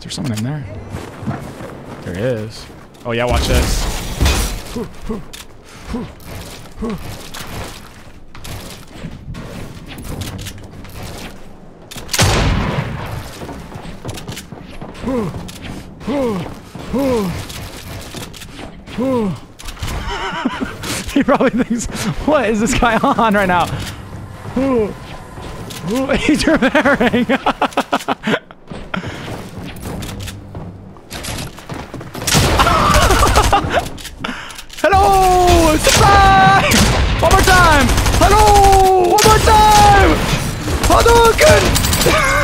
Is there someone in there? There he is. Oh yeah, watch this. He probably thinks, what is this guy on right now? He's repairing. Hello! Surprise! One more time! Hello! One more time! Hadouken!